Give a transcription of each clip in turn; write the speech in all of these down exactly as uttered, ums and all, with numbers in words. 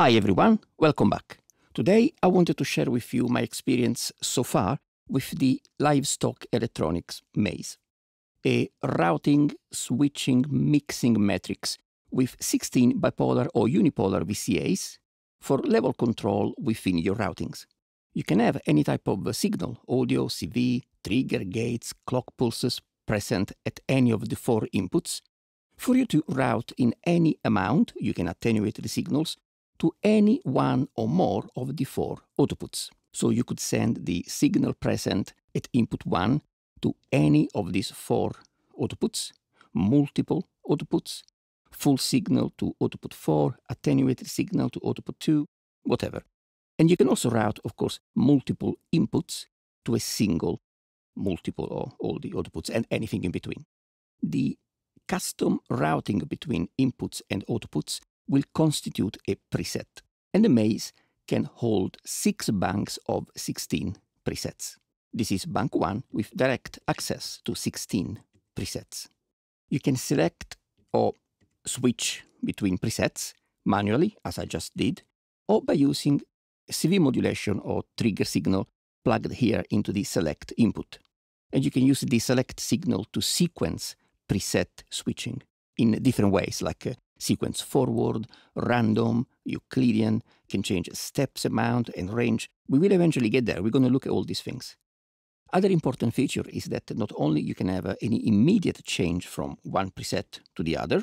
Hi everyone, welcome back. Today I wanted to share with you my experience so far with the Livestock Electronics Maze, a routing, switching, mixing matrix with sixteen bipolar or unipolar V C As for level control within your routings. You can have any type of signal, audio, C V, trigger, gates, clock pulses present at any of the four inputs. For you to route in any amount, you can attenuate the signals to any one or more of the four outputs. So you could send the signal present at input one to any of these four outputs, multiple outputs, full signal to output four, attenuated signal to output two, whatever. And you can also route, of course, multiple inputs to a single multiple or all the outputs and anything in between. The custom routing between inputs and outputs will constitute a preset, and the maze can hold six banks of sixteen presets. This is bank one with direct access to sixteen presets. You can select or switch between presets manually, as I just did, or by using C V modulation or trigger signal plugged here into the select input. And you can use the select signal to sequence preset switching in different ways, like uh, sequence forward, random, Euclidean, can change steps amount and range. We will eventually get there. We're going to look at all these things. Other important feature is that not only you can have uh, any immediate change from one preset to the other,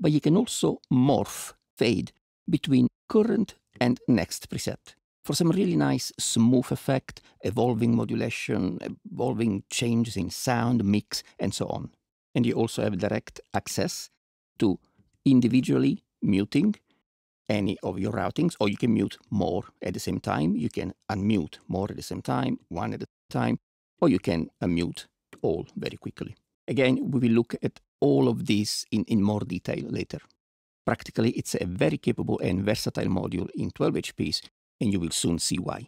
but you can also morph, fade between current and next preset for some really nice smooth effect, evolving modulation, evolving changes in sound, mix, and so on. And you also have direct access to individually muting any of your routings, or you can mute more at the same time, you can unmute more at the same time, one at a time, or you can unmute all very quickly. Again, we will look at all of these in, in more detail later. Practically, it's a very capable and versatile module in twelve H Ps, and you will soon see why.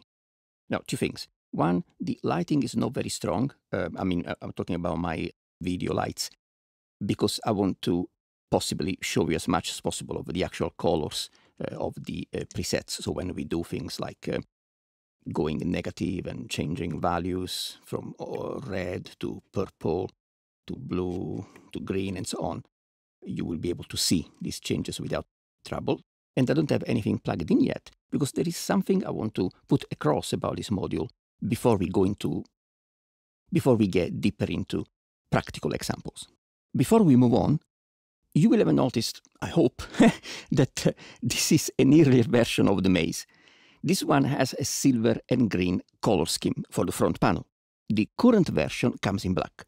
Now, two things. One, the lighting is not very strong. Uh, I mean, I'm talking about my video lights, because I want to possibly show you as much as possible of the actual colors uh, of the uh, presets. So when we do things like uh, going negative and changing values from uh, red to purple to blue to green and so on, you will be able to see these changes without trouble. And I don't have anything plugged in yet, because there is something I want to put across about this module before we go into, before we get deeper into practical examples. Before we move on, you will have noticed, I hope, that uh, this is an earlier version of the Maze. This one has a silver and green color scheme for the front panel. The current version comes in black.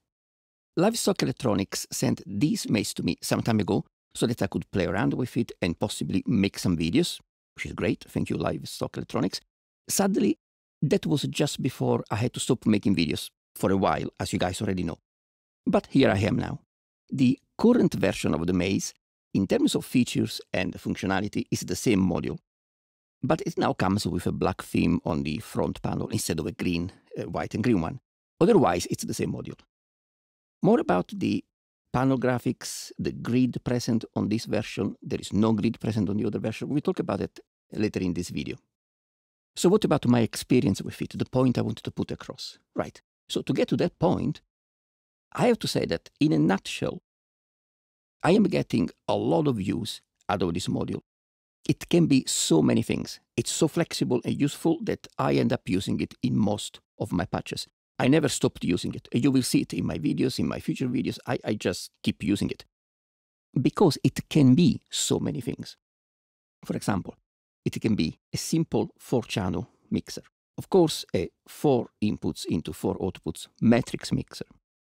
Livestock Electronics sent this Maze to me some time ago so that I could play around with it and possibly make some videos, which is great. Thank you, Livestock Electronics. Sadly, that was just before I had to stop making videos for a while, as you guys already know. But here I am now. The current version of the Maze, in terms of features and functionality, is the same module, but it now comes with a black theme on the front panel instead of a green, uh, white and green one. Otherwise, it's the same module. More about the panel graphics, the grid present on this version. There is no grid present on the other version. We'll talk about it later in this video. So what about my experience with it, the point I wanted to put across? Right, so to get to that point, I have to say that, in a nutshell, I am getting a lot of use out of this module. It can be so many things. It's so flexible and useful that I end up using it in most of my patches. I never stopped using it. You will see it in my videos, in my future videos. I, I just keep using it because it can be so many things. For example, it can be a simple four channel mixer. Of course, a four inputs into four outputs matrix mixer.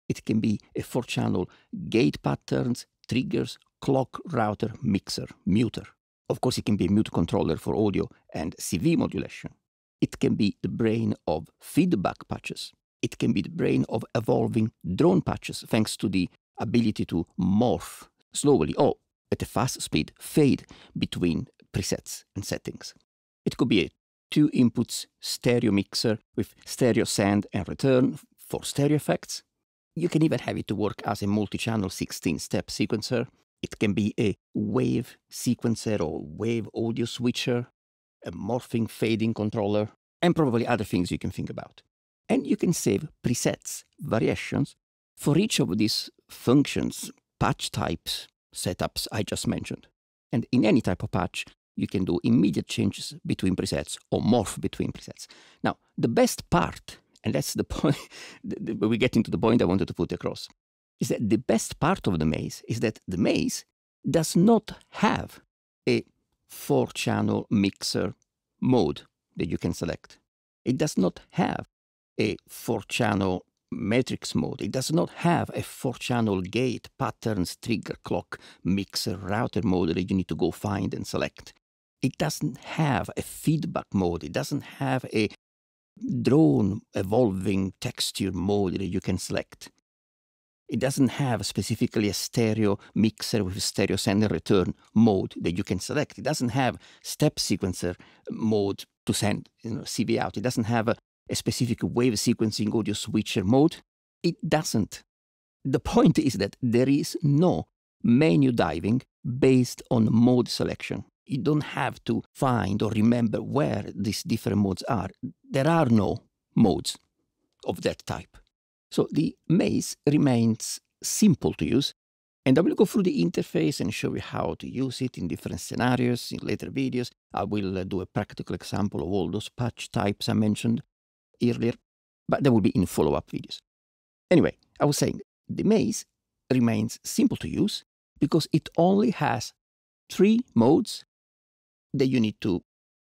It can be a four channel gate patterns, triggers, clock router, mixer, muter. Of course, it can be a mute controller for audio and C V modulation. It can be the brain of feedback patches. It can be the brain of evolving drone patches, thanks to the ability to morph slowly or at a fast speed, fade between presets and settings. It could be a two inputs stereo mixer with stereo send and return for stereo effects. You can even have it to work as a multi-channel sixteen step sequencer. It can be a wave sequencer or wave audio switcher, a morphing fading controller, and probably other things you can think about. And you can save presets, variations, for each of these functions, patch types, setups I just mentioned. And in any type of patch, you can do immediate changes between presets or morph between presets. Now, the best part, and that's the point, we're getting to the point I wanted to put across, is that the best part of the Maze is that the Maze does not have a four-channel mixer mode that you can select. It does not have a four-channel matrix mode. It does not have a four-channel gate, patterns, trigger, clock, mixer, router mode that you need to go find and select. It doesn't have a feedback mode. It doesn't have a drone evolving texture mode that you can select. It doesn't have specifically a stereo mixer with stereo send and return mode that you can select. It doesn't have step sequencer mode to send, you know, C V out. It doesn't have a a specific wave sequencing audio switcher mode. It doesn't. The point is that there is no menu diving based on mode selection. You don't have to find or remember where these different modes are. There are no modes of that type. So the Maze remains simple to use, and I will go through the interface and show you how to use it in different scenarios in later videos. I will do a practical example of all those patch types I mentioned earlier, but that will be in follow-up videos. Anyway, I was saying the Maze remains simple to use because it only has three modes that you need to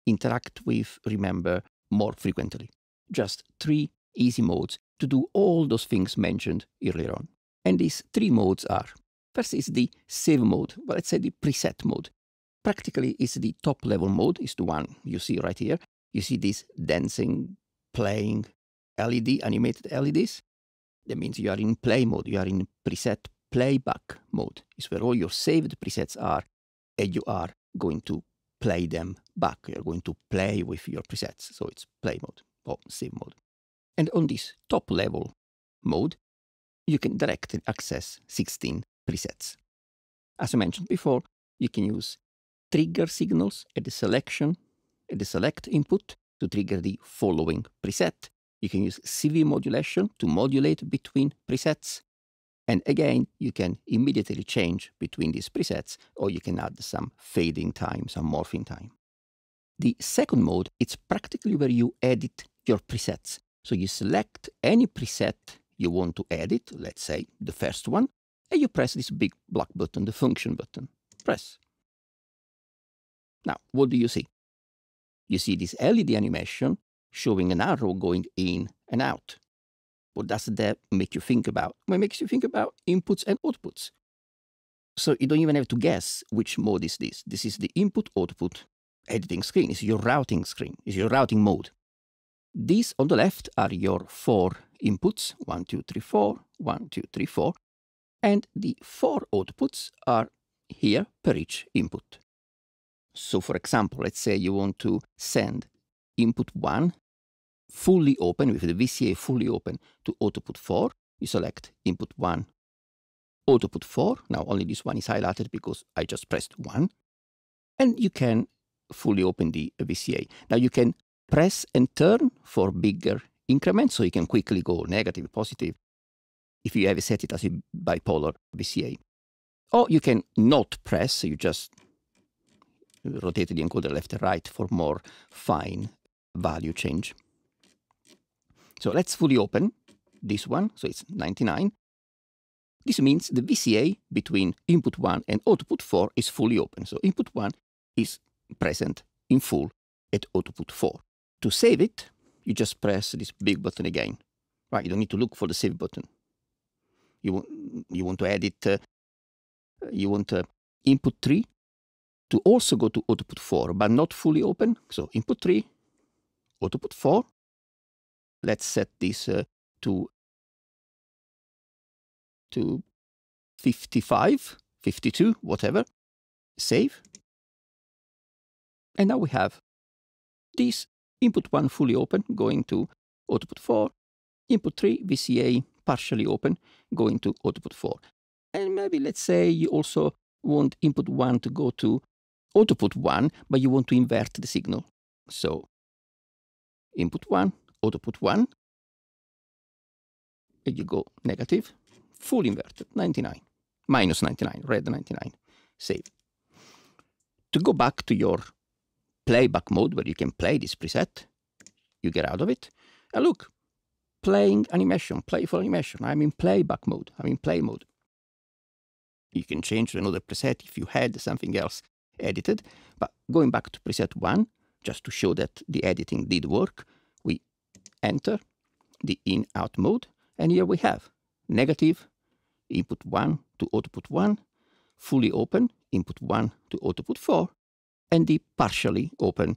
interact with, remember, more frequently. Just three easy modes to do all those things mentioned earlier on. And these three modes are, first is the save mode, well, let's say the preset mode. Practically, it's the top-level mode, is the one you see right here. You see this dancing, playing L E D, animated L E Ds. That means you are in play mode, you are in preset playback mode. It's where all your saved presets are, and you are going to play them back. You're going to play with your presets. So it's play mode or save mode. And on this top level mode, you can directly access sixteen presets. As I mentioned before, you can use trigger signals at the selection, at the select input, to trigger the following preset. You can use C V modulation to modulate between presets. And again, you can immediately change between these presets, or you can add some fading time, some morphing time. The second mode, it's practically where you edit your presets. So you select any preset you want to edit, let's say the first one, and you press this big black button, the function button. Press. Now, what do you see? You see this L E D animation showing an arrow going in and out. What does that make you think about? Well, it makes you think about inputs and outputs. So you don't even have to guess which mode is this. This is the input-output editing screen. It's your routing screen. It's your routing mode. These on the left are your four inputs, one, two, three, four, one, two, three, four. And the four outputs are here per each input. So for example, let's say you want to send input one fully open with the V C A fully open to output four. You select input one, output four. Now only this one is highlighted because I just pressed one. And you can fully open the V C A. Now you can press and turn for bigger increments, so you can quickly go negative, positive, if you ever set it as a bipolar V C A. Or you can not press, so you just rotate the encoder left and right for more fine value change. So let's fully open this one, so it's ninety-nine. This means the V C A between input one and output four is fully open. So input one is present in full at output four. To save it, you just press this big button again. Right, you don't need to look for the save button. You, you want to edit, uh, you want uh, input three, to also go to output four, but not fully open. So input three, output four. Let's set this uh, to, to fifty-five, fifty-two, whatever. Save. And now we have this input one fully open, going to output four. Input three, V C A partially open, going to output four. And maybe let's say you also want input one to go to output one, but you want to invert the signal. So input one, output one, and you go negative, full inverted, ninety-nine, minus ninety-nine, red ninety-nine, save. To go back to your playback mode where you can play this preset, you get out of it, and look, playing animation, playful animation, I'm in playback mode, I'm in play mode. You can change to another preset if you had something else edited, but going back to preset one, just to show that the editing did work, we enter the in-out mode, and here we have negative, input one to output one, fully open, input one to output four, and the partially open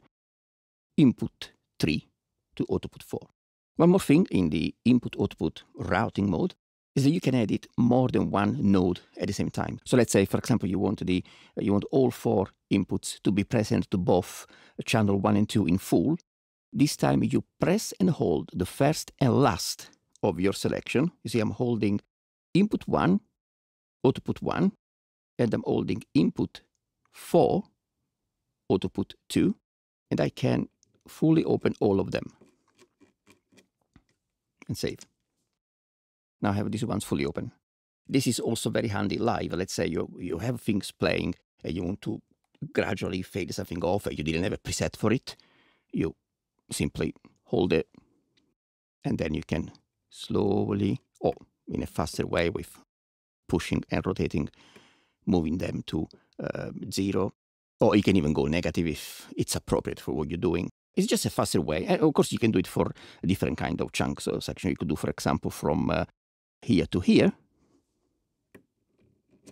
input three to output four. One more thing in the input-output routing mode is that you can edit more than one node at the same time. So let's say, for example, you want the you want all four inputs to be present to both channel one and two in full. This time you press and hold the first and last of your selection. You see, I'm holding input one, output one, and I'm holding input four, output two, and I can fully open all of them. And save. Now I have these ones fully open. This is also very handy live. Let's say you, you have things playing and you want to gradually fade something off and you didn't have a preset for it. You simply hold it and then you can slowly, or in a faster way with pushing and rotating, moving them to uh, zero. Or you can even go negative if it's appropriate for what you're doing. It's just a faster way. And of course, you can do it for a different kind of chunks or section. You could do, for example, from uh, here to here,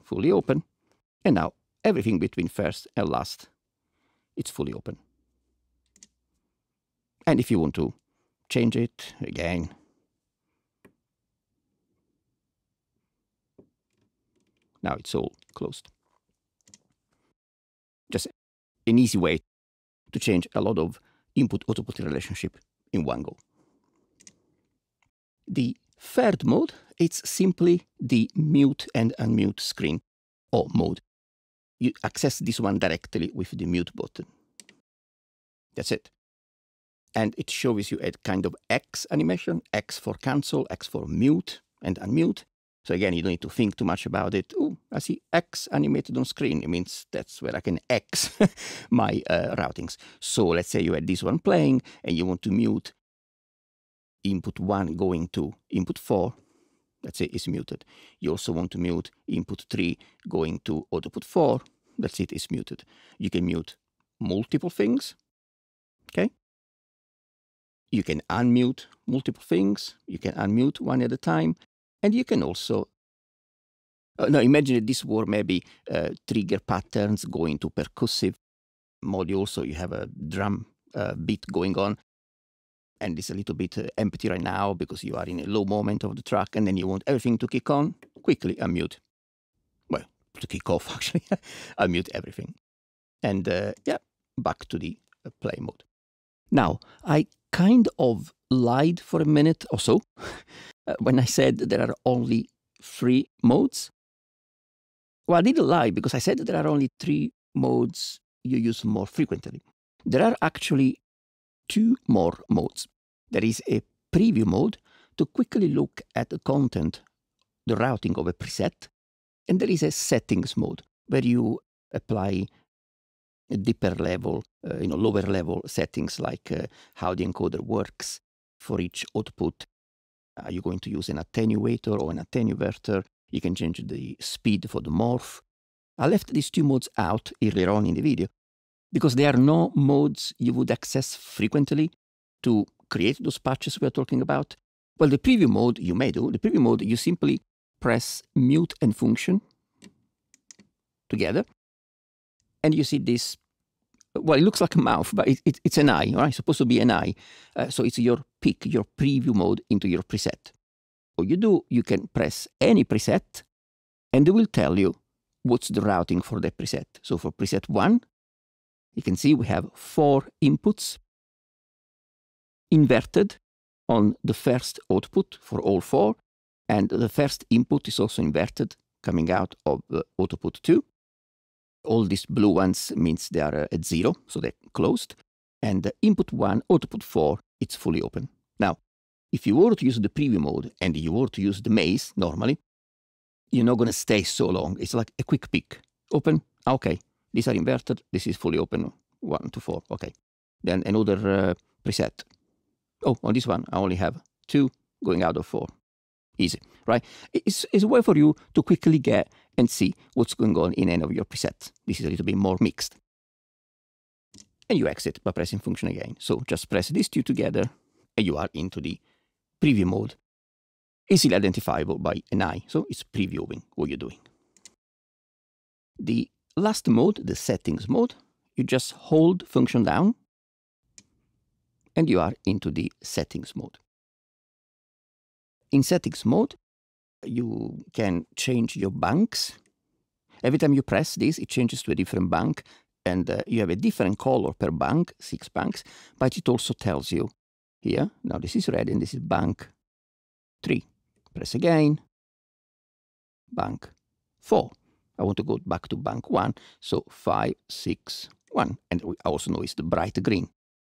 fully open. And now everything between first and last, it's fully open. And if you want to change it again, now it's all closed. Just an easy way to change a lot of input-output relationship in one go. The third mode, it's simply the mute and unmute screen or mode. You access this one directly with the mute button. That's it. And it shows you a kind of X animation, X for cancel, X for mute and unmute. So again, you don't need to think too much about it. Oh, I see X animated on screen. It means that's where I can X my uh, routings. So let's say you had this one playing and you want to mute input one going to input four. Let's say it's muted. You also want to mute input three going to output four. That's it, it's muted. You can mute multiple things. Okay. You can unmute multiple things. You can unmute one at a time. And you can also, uh, now imagine that this were maybe uh, trigger patterns going to percussive module, so you have a drum uh, beat going on, and it's a little bit uh, empty right now because you are in a low moment of the track, and then you want everything to kick on, quickly unmute. Well, to kick off actually, unmute everything. And uh, yeah, back to the uh, play mode. Now, I kind of lied for a minute or so. Uh, when I said there are only three modes, well, I didn't lie because I said that there are only three modes you use more frequently. There are actually two more modes. There is a preview mode to quickly look at the content, the routing of a preset, and there is a settings mode where you apply a deeper level, uh, you know, lower level settings like uh, how the encoder works for each output. Are you going to use an attenuator or an attenuverter? You can change the speed for the morph. I left these two modes out earlier on in the video because there are no modes you would access frequently to create those patches we are talking about. Well, the preview mode you may do. The preview mode, you simply press mute and function together. and you see this, well, it looks like a mouth, but it, it, it's an eye, right? It's supposed to be an eye. Uh, so it's your pick, your preview mode into your preset. What you do, you can press any preset, and it will tell you what's the routing for that preset. So for preset one, you can see we have four inputs inverted on the first output for all four, and the first input is also inverted, coming out of uh, output two. All these blue ones means they are uh, at zero, so they're closed. And uh, input one, output four, it's fully open. Now, if you were to use the preview mode and you were to use the maze normally, you're not going to stay so long. It's like a quick peek. Open, okay. These are inverted. This is fully open, one to four, okay. Then another uh, preset. Oh, on this one, I only have two going out of four. Easy, right? It's, it's a way for you to quickly get and see what's going on in any of your presets. This is a little bit more mixed. And you exit by pressing function again. So just press these two together and you are into the preview mode. Easily identifiable by an eye, so it's previewing what you're doing. The last mode, the settings mode, you just hold function down and you are into the settings mode. In settings mode, you can change your banks. Every time you press this, it changes to a different bank, and uh, you have a different color per bank, six banks, but it also tells you here, now this is red and this is bank three. Press again, bank four. I want to go back to bank one, so five, six, one, and I also know it's the bright green,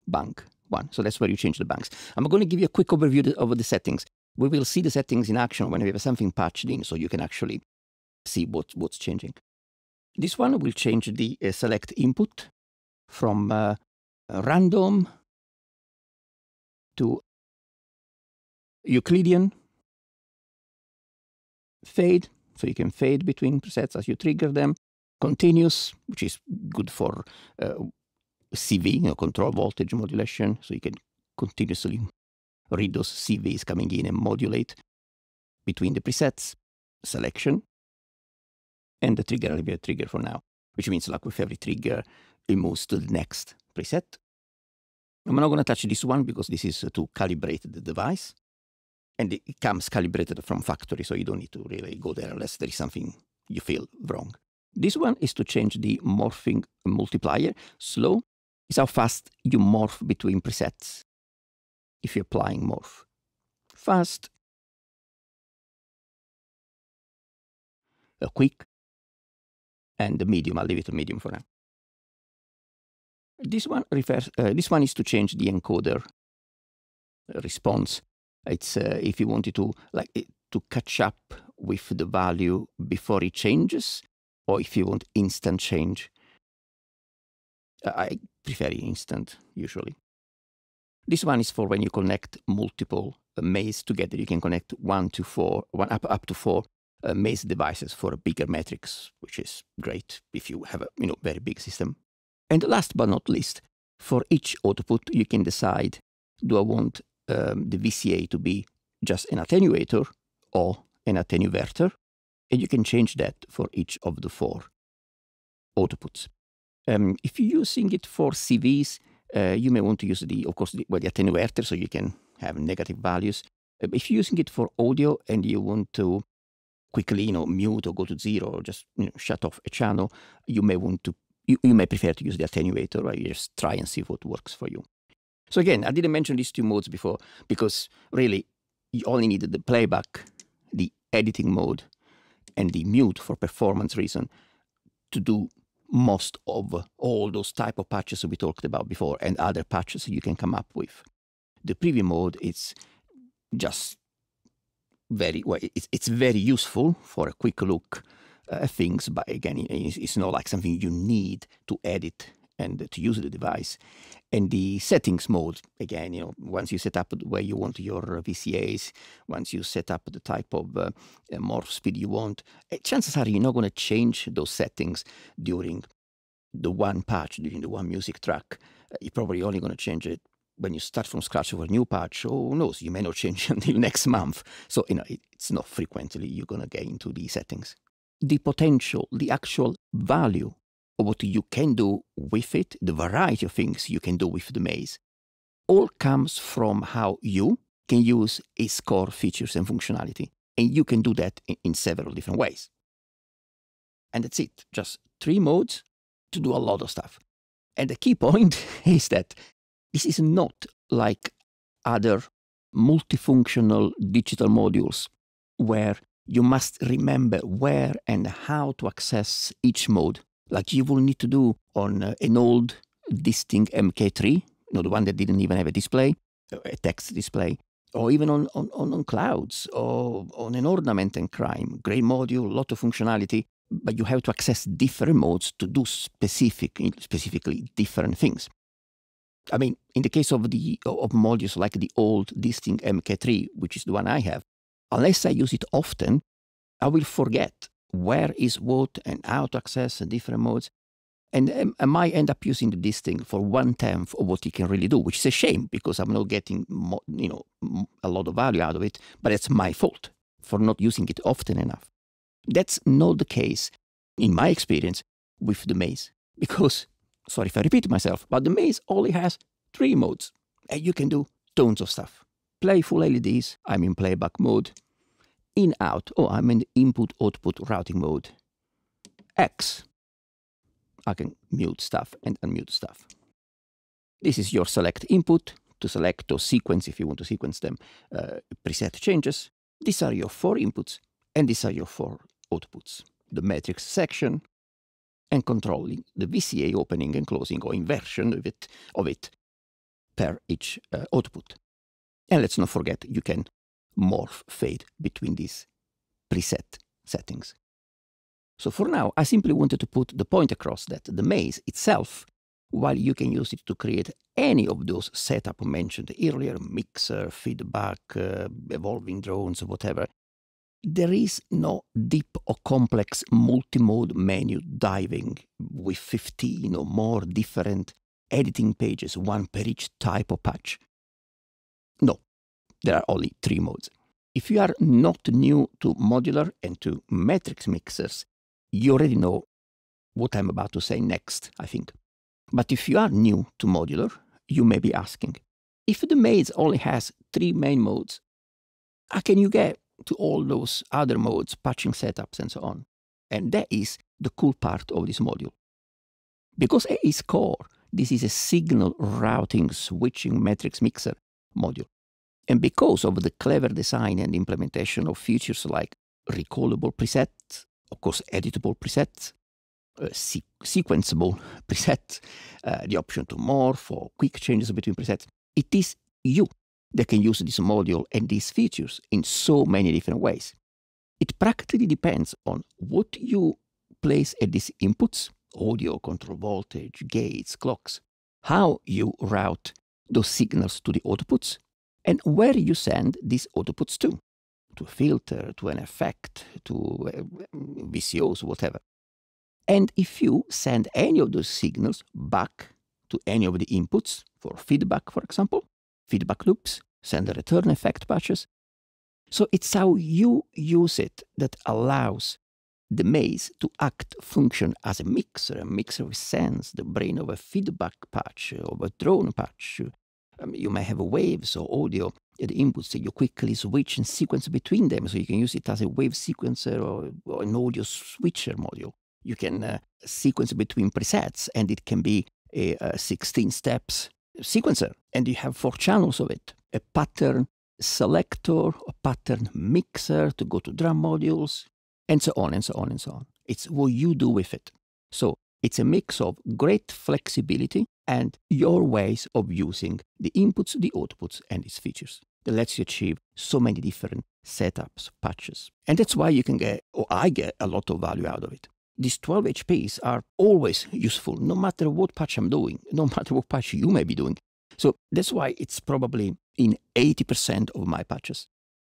bank one. So that's where you change the banks. I'm going to give you a quick overview of the settings. We will see the settings in action when we have something patched in, so you can actually see what, what's changing. This one will change the uh, select input from uh, random to Euclidean, fade, so you can fade between presets as you trigger them, continuous, which is good for uh, C V, you know, control voltage modulation, so you can continuously read those C Vs coming in and modulate between the presets, selection, and the trigger. I'll leave a trigger for now, which means like with every trigger, it moves to the next preset. I'm not going to touch this one because this is to calibrate the device, and it comes calibrated from factory, so you don't need to really go there unless there is something you feel wrong. This one is to change the morphing multiplier. Slow is how fast you morph between presets if you're applying morph. Fast, uh, quick, and the medium. I'll leave it to medium for now. This one refers. Uh, this one is to change the encoder response. It's uh, if you wanted to like to catch up with the value before it changes, or if you want instant change. Uh, I prefer instant usually. This one is for when you connect multiple uh, maze together. You can connect one to four, one up, up to four uh, maze devices for a bigger matrix, which is great if you have a you know very big system. And last but not least, for each output, you can decide: do I want um, the V C A to be just an attenuator or an attenuverter? And you can change that for each of the four outputs. Um, if you're using it for C Vs. Uh, you may want to use the, of course, the, well, the attenuator, so you can have negative values. Uh, if you're using it for audio and you want to quickly, you know, mute or go to zero or just you know, shut off a channel, you may want to, you, you may prefer to use the attenuator, right? You just try and see what works for you. So again, I didn't mention these two modes before because really you only needed the playback, the editing mode, and the mute for performance reason to do most of all those type of patches we talked about before and other patches you can come up with. The preview mode is just very, well, it's, it's very useful for a quick look at uh, things, but again, it's, it's not like something you need to edit and to use the device. And the settings mode, again, you know, once you set up where you want your V C As, once you set up the type of uh, morph speed you want, chances are you're not going to change those settings during the one patch, during the one music track. You're probably only going to change it when you start from scratch for a new patch. Oh, who knows, you may not change until next month. So, you know, it, it's not frequently you're going to get into the settings. The potential, the actual value what you can do with it, the variety of things you can do with the Maze, all comes from how you can use its core features and functionality. And you can do that in, in several different ways. And that's it, just three modes to do a lot of stuff. And the key point is that this is not like other multifunctional digital modules where you must remember where and how to access each mode, like you will need to do on uh, an old disting M K three, you know, the one that didn't even have a display, a text display, or even on, on, on Clouds, or on an Ornament and Crime. Great module, lot of functionality, but you have to access different modes to do specific, specifically different things. I mean, in the case of, the, of modules like the old disting M K three, which is the one I have, unless I use it often, I will forget where is what and how to access different modes. And um, I might end up using the disting for one-tenth of what it can really do, which is a shame because I'm not getting mo you know, a lot of value out of it, but it's my fault for not using it often enough. That's not the case, in my experience, with the Maze. Because, sorry if I repeat myself, but the Maze only has three modes, and you can do tons of stuff. Playful L E Ds, I'm in playback mode. In-out, oh, I'm in the input-output routing mode. X, I can mute stuff and unmute stuff. This is your select input, to select or sequence if you want to sequence them, uh, preset changes. These are your four inputs, and these are your four outputs. The matrix section, and controlling the V C A opening and closing, or inversion of it, of it per each uh, output. And let's not forget, you can morph, fade between these preset settings. So for now, I simply wanted to put the point across that the Maze itself, while you can use it to create any of those setup mentioned earlier, mixer, feedback, uh, evolving drones, whatever, there is no deep or complex multi-mode menu diving with fifteen or more different editing pages, one per each type of patch. No, there are only three modes. If you are not new to modular and to matrix mixers, you already know what I'm about to say next, I think. But if you are new to modular, you may be asking, if the Maze only has three main modes, how can you get to all those other modes, patching setups and so on? And that is the cool part of this module. Because at its core, this is a signal routing switching matrix mixer module. And because of the clever design and implementation of features like recallable presets, of course editable presets, uh, se sequenceable presets, uh, the option to morph or quick changes between presets, it is you that can use this module and these features in so many different ways. It practically depends on what you place at these inputs, audio, control voltage, gates, clocks, how you route those signals to the outputs, and where you send these outputs to, to a filter, to an effect, to uh, V C Os, whatever. And if you send any of those signals back to any of the inputs, for feedback, for example, feedback loops, send the return effect patches. So it's how you use it that allows the Maze to act, function as a mixer, a mixer with sense, the brain of a feedback patch, of a drone patch. Um, you may have waves or audio at the inputs that you quickly switch and sequence between them, so you can use it as a wave sequencer or, or an audio switcher module. You can uh, sequence between presets, and it can be a, a sixteen steps sequencer, and you have four channels of it, a pattern selector, a pattern mixer to go to drum modules, and so on and so on and so on. It's what you do with it. So it's a mix of great flexibility and your ways of using the inputs, the outputs, and its features that lets you achieve so many different setups, patches. And that's why you can get, or I get, a lot of value out of it. These twelve H Ps are always useful, no matter what patch I'm doing, no matter what patch you may be doing. So that's why it's probably in eighty percent of my patches.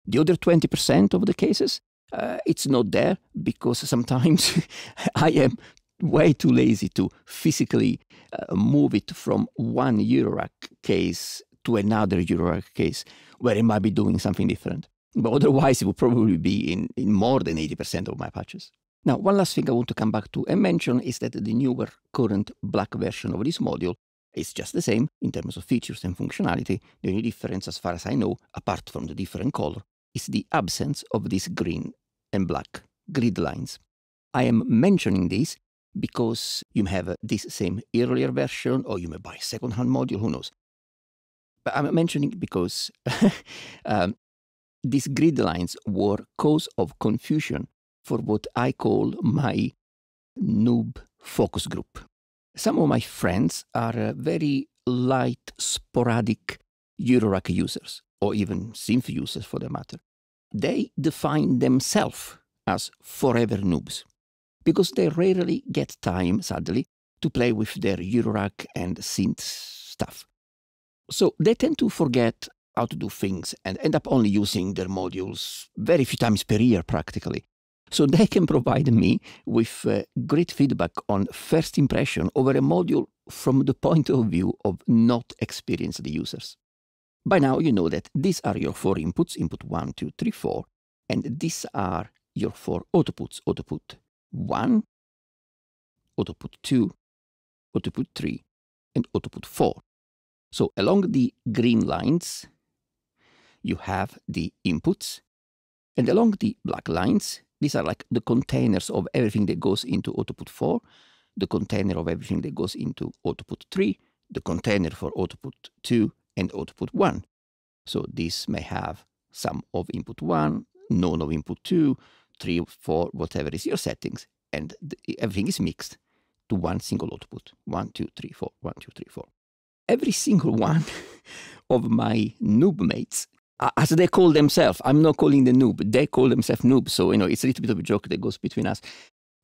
The other twenty percent of the cases, uh, it's not there because sometimes I am way too lazy to physically uh, move it from one Eurorack case to another Eurorack case where it might be doing something different. But otherwise, it would probably be in, in more than eighty percent of my patches. Now, one last thing I want to come back to and mention is that the newer current black version of this module is just the same in terms of features and functionality. The only difference, as far as I know, apart from the different color, is the absence of these green and black grid lines. I am mentioning this because you may have this same earlier version, or you may buy a second-hand module, who knows. But I'm mentioning it because um, these grid lines were cause of confusion for what I call my noob focus group. Some of my friends are uh, very light, sporadic Eurorack users, or even synth users for that matter. They define themselves as forever noobs, because they rarely get time, sadly, to play with their Eurorack and synth stuff. So they tend to forget how to do things and end up only using their modules very few times per year, practically. So they can provide me with uh, great feedback on first impression over a module from the point of view of not experienced users. By now, you know that these are your four inputs, input one, two, three, four, and these are your four outputs, output one, output two, output three, and output four. So along the green lines, you have the inputs, and along the black lines, these are like the containers of everything that goes into output four, the container of everything that goes into output three, the container for output two and output one. So this may have some of input one, none of input two, three, four, whatever is your settings, and the, everything is mixed to one single output. One, two, three, four, one, two, three, four. Every single one of my noob mates, as they call themselves, I'm not calling the noob, they call themselves noobs, so you know it's a little bit of a joke that goes between us.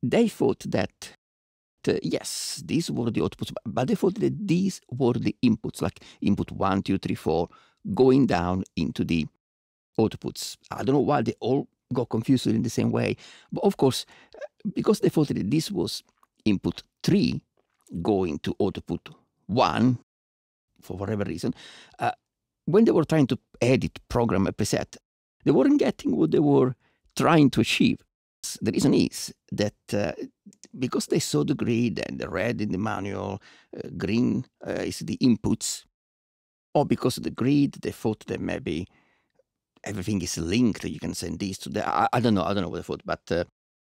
They thought that, uh, yes, these were the outputs, but they thought that these were the inputs, like input one, two, three, four, going down into the outputs. I don't know why they all got confused in the same way, but of course, because they thought that this was input three going to output one, for whatever reason, uh, when they were trying to edit, program a preset, they weren't getting what they were trying to achieve. The reason is that uh, because they saw the grid and the red in the manual, uh, green uh, is the inputs, or because of the grid, they thought that maybe everything is linked, you can send this to the, I, I don't know, I don't know what they thought, but uh,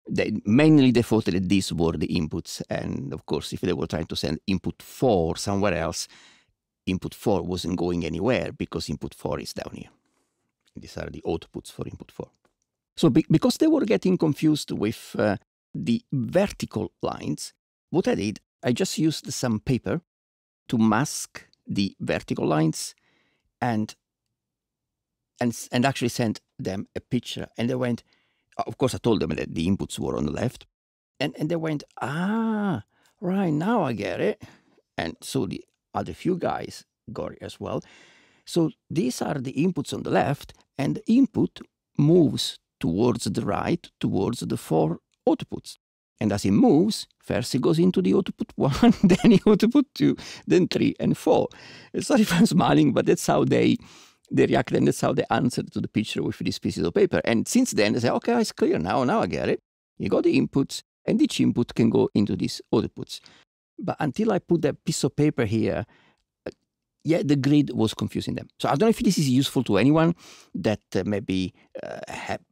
they, mainly they thought that these were the inputs, and of course, if they were trying to send input four somewhere else, input four wasn't going anywhere because input four is down here. These are the outputs for input four. So be because they were getting confused with uh, the vertical lines, what I did, I just used some paper to mask the vertical lines and, and, and actually sent them a picture. And they went, of course, I told them that the inputs were on the left. And, and they went, ah, right, now I get it. And so the other few guys got it as well. So these are the inputs on the left, and the input moves towards the right, towards the four outputs. And as it moves, first it goes into the output one, then the output two, then three, and four. Sorry if I'm smiling, but that's how they, they react, and that's how they answer to the picture with these pieces of paper. And since then, they say, okay, it's clear now, now I get it. You got the inputs, and each input can go into these outputs. But until I put that piece of paper here, yeah, the grid was confusing them. So I don't know if this is useful to anyone that uh, maybe uh,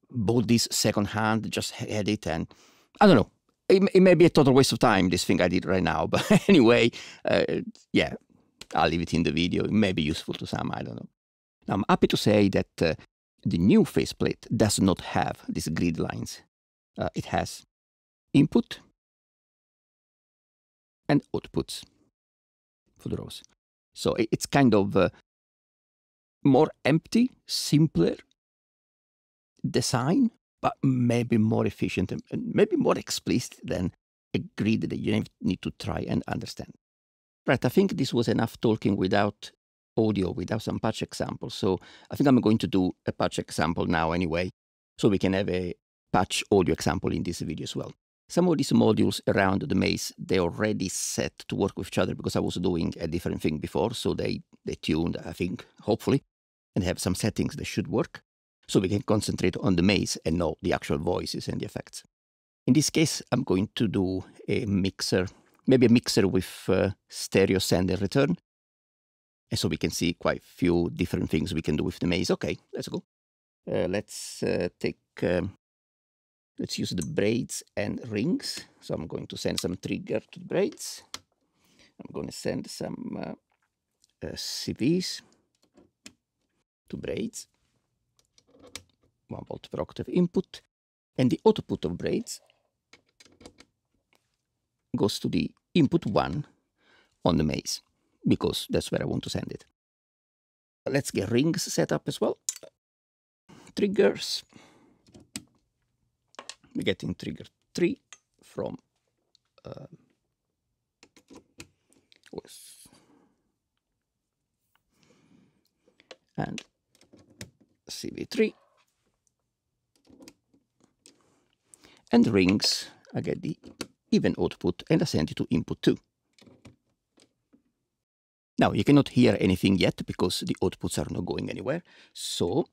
bought this secondhand, just had it, and I don't know. It, it may be a total waste of time, this thing I did right now. But anyway, uh, yeah, I'll leave it in the video. It may be useful to some, I don't know. Now, I'm happy to say that uh, the new faceplate does not have these grid lines. Uh, it has input and outputs for the rows. So it's kind of uh, more empty, simpler design, but maybe more efficient and maybe more explicit than a grid that you need to try and understand. Right, I think this was enough talking without audio, without some patch examples. So I think I'm going to do a patch example now anyway, so we can have a patch audio example in this video as well. Some of these modules around the maze, they already set to work with each other because I was doing a different thing before, so they, they tuned, I think, hopefully, and have some settings that should work, so we can concentrate on the maze and not the actual voices and the effects. In this case, I'm going to do a mixer, maybe a mixer with uh, stereo send and return. And so we can see quite a few different things we can do with the Maze. Okay, let's go. Uh, let's uh, take, um, let's use the braids and rings. So I'm going to send some trigger to the braids. I'm going to send some uh, uh, C Vs to braids. One volt per octave input. And the output of braids goes to the input one on the Maze, because that's where I want to send it. Let's get rings set up as well. Triggers. We're getting trigger three from uh, and C V three. And rings, I get the even output and I send it to input two. Now you cannot hear anything yet because the outputs are not going anywhere. So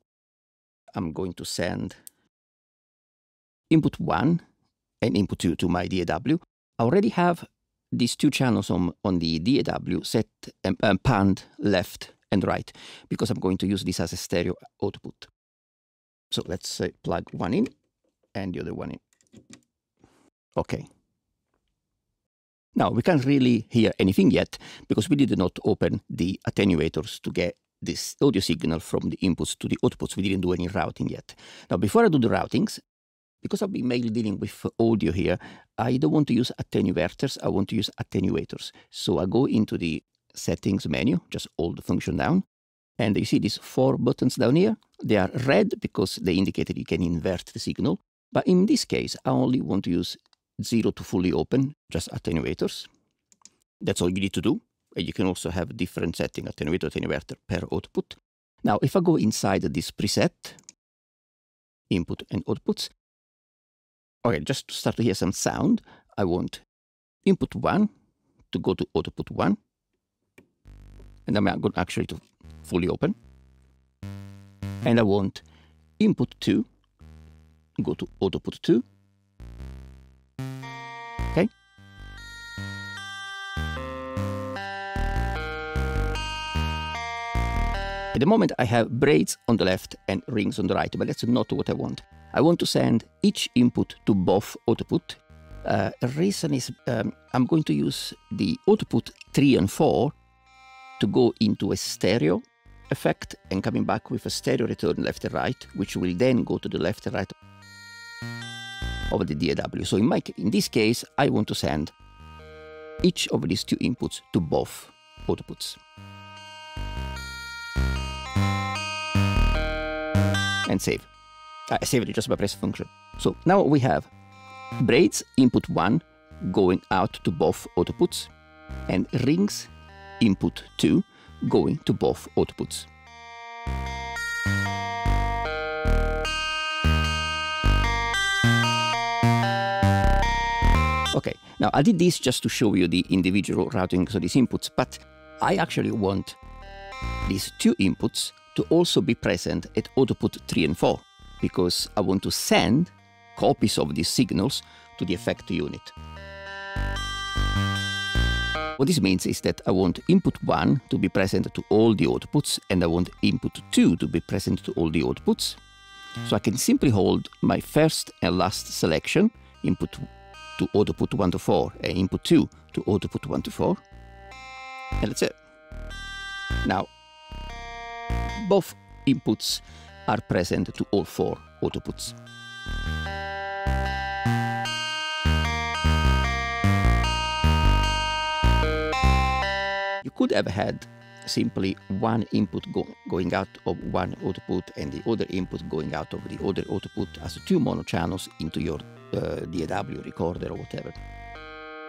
I'm going to send input one and input two to my D A W. I already have these two channels on, on the D A W set and um, um, panned left and right because I'm going to use this as a stereo output. So let's uh, plug one in and the other one in. Okay. Now we can't really hear anything yet because we did not open the attenuators to get this audio signal from the inputs to the outputs. We didn't do any routing yet. Now before I do the routings, because I'll be mainly dealing with audio here, I don't want to use attenuators, I want to use attenuators. So I go into the settings menu, just hold the function down, and you see these four buttons down here. They are red because they indicate that you can invert the signal. But in this case, I only want to use zero to fully open, just attenuators. That's all you need to do. And you can also have different setting, attenuator, attenuator per output. Now, if I go inside this preset, input and outputs, okay, just to start to hear some sound, I want input one to go to output one. And I'm going to actually to fully open. And I want input two, go to output two. Okay. At the moment I have braids on the left and rings on the right, but that's not what I want. I want to send each input to both output. Uh, the reason is um, I'm going to use the output three and four to go into a stereo effect and coming back with a stereo return left and right, which will then go to the left and right of the D A W. So in, my, in this case, I want to send each of these two inputs to both outputs. And save. I saved it just by press function. So now we have braids input one going out to both outputs and rings input two going to both outputs. Okay, now I did this just to show you the individual routing of these inputs, but I actually want these two inputs to also be present at output three and four. Because I want to send copies of these signals to the effect unit. What this means is that I want input one to be present to all the outputs and I want input two to be present to all the outputs. So I can simply hold my first and last selection, input to output one to four and input two to output one to four. And that's it. Now, both inputs are present to all four outputs. You could have had simply one input go going out of one output and the other input going out of the other output as two mono channels into your uh, D A W recorder or whatever.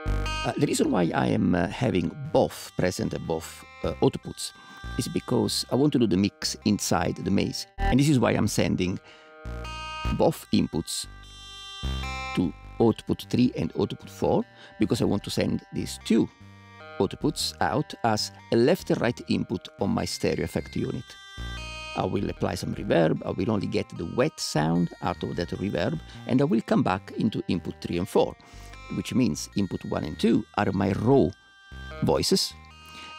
Uh, the reason why I am uh, having both present and both uh, outputs is because I want to do the mix inside the Maze. And this is why I'm sending both inputs to output three and output four, because I want to send these two outputs out as a left and right input on my stereo effect unit. I will apply some reverb, I will only get the wet sound out of that reverb, and I will come back into input three and four, which means input one and two are my raw voices,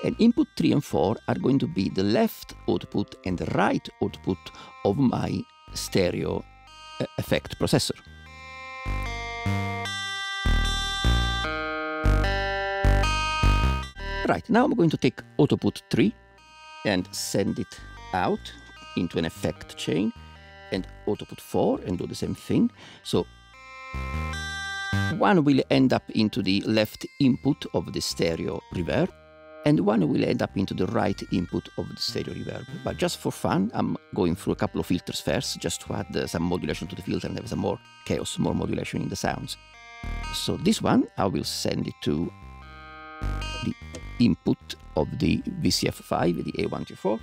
and input three and four are going to be the left output and the right output of my stereo uh, effect processor. Right, now I'm going to take output three and send it out into an effect chain, and output four and do the same thing. So one will end up into the left input of the stereo reverb, and one will end up into the right input of the stereo reverb. But just for fun, I'm going through a couple of filters first, just to add uh, some modulation to the filter and have some more chaos, more modulation in the sounds. So this one, I will send it to the input of the V C F five, the A one twenty-four,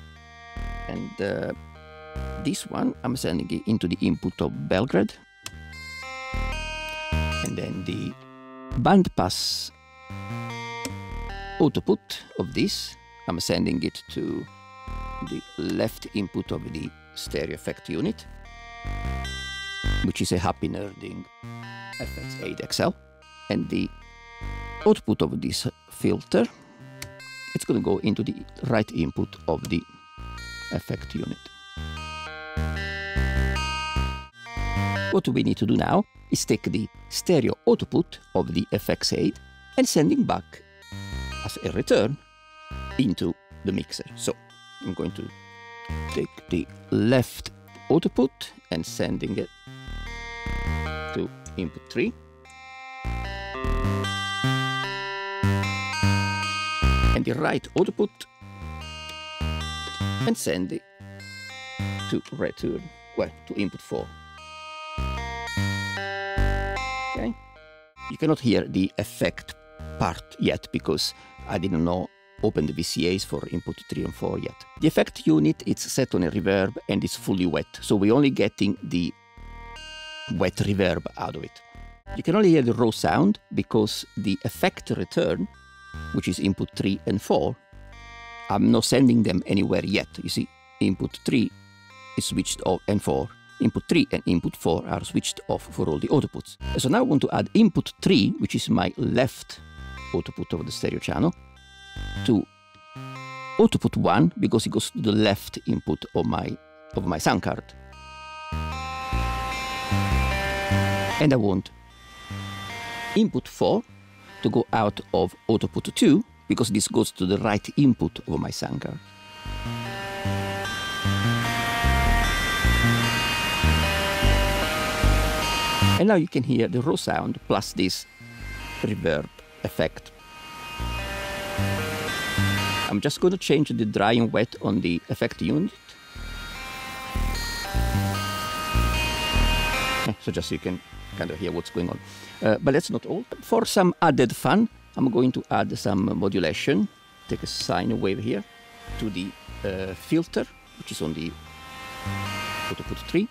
and uh, this one I'm sending it into the input of Belgrade, and then the bandpass output of this I'm sending it to the left input of the stereo effect unit, which is a Happy Nerding F X eight X L, and the output of this filter, it's going to go into the right input of the effect unit. What we need to do now is take the stereo output of the F X eight and sending back as a return into the mixer. So I'm going to take the left output and sending it to input three. And the right output and send it to return, well, to input four. Okay. You cannot hear the effect part yet because I didn't know open the V C As for input three and four yet. The effect unit is set on a reverb and it's fully wet, so we're only getting the wet reverb out of it. You can only hear the raw sound because the effect return, which is input three and four, I'm not sending them anywhere yet. You see, input three is switched off and four. Input three and input four are switched off for all the outputs. So now I want to add input three, which is my left output of the stereo channel, to output one, because it goes to the left input of my, of my sound card. And I want input four to go out of output two, because this goes to the right input of my sound card. And now you can hear the raw sound plus this reverb effect. I'm just going to change the dry and wet on the effect unit. So just so you can kind of hear what's going on. Uh, but that's not all. For some added fun, I'm going to add some modulation. Take a sine wave here to the uh, filter, which is on the output three.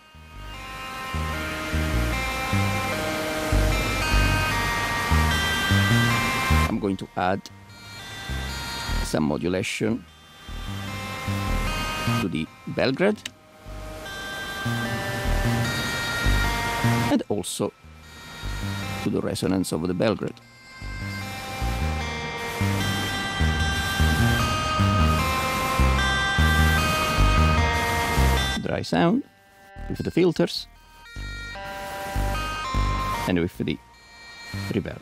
I'm going to add some modulation to the Belgrade, and also to the resonance of the Belgrade. Dry sound with the filters and with the reverb.